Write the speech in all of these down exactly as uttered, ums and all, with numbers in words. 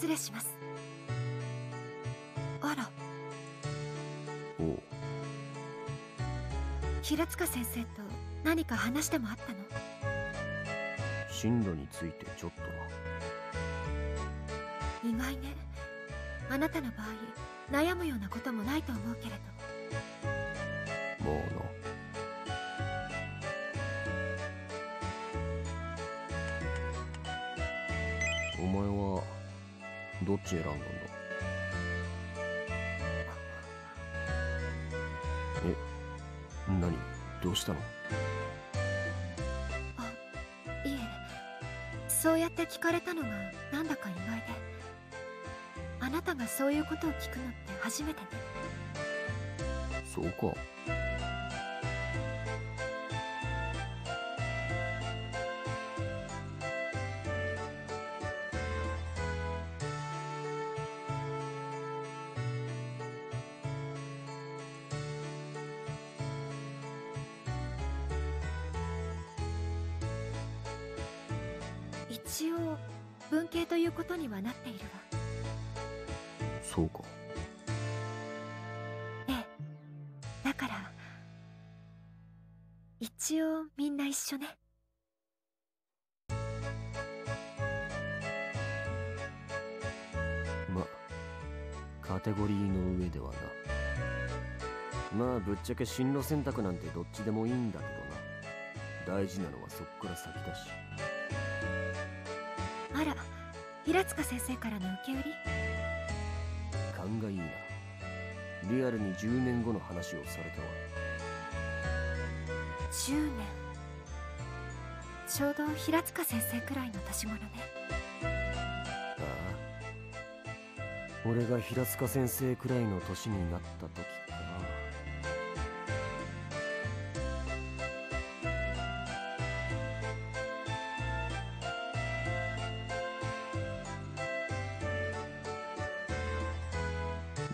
失礼します。あら、おう、平塚先生と何か話でもあったの？進路についてちょっと。意外ね。あなたの場合悩むようなこともないと思うけれど。もうな。お前はどっち選んだんだ？え、何？どうしたの？あ、いえ、そうやって聞かれたのがなんだか意外で、あなたがそういうことを聞くのって初めてね。そうか。一応文系ということにはなっているわ。そうか。ええ、だから一応みんな一緒ね。ま、カテゴリーの上ではな。まあぶっちゃけ進路選択なんてどっちでもいいんだけどな。大事なのはそっから先だし。あら、平塚先生からの受け売り？勘がいいな。リアルにじゅうねんごの話をされたわ。じゅうねん、ちょうど平塚先生くらいの年頃ね。ああ、俺が平塚先生くらいの年になった時かな。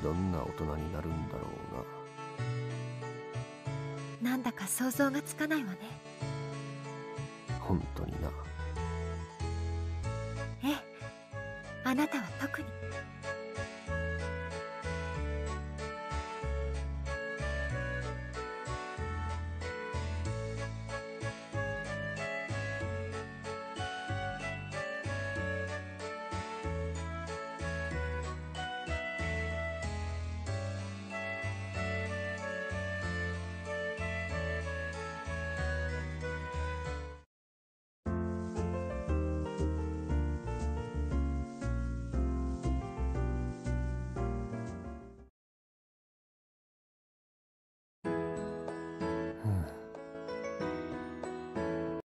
どんな大人になるんだろうな。なんだか想像がつかないわね。本当にな。ええ、あなたは特に。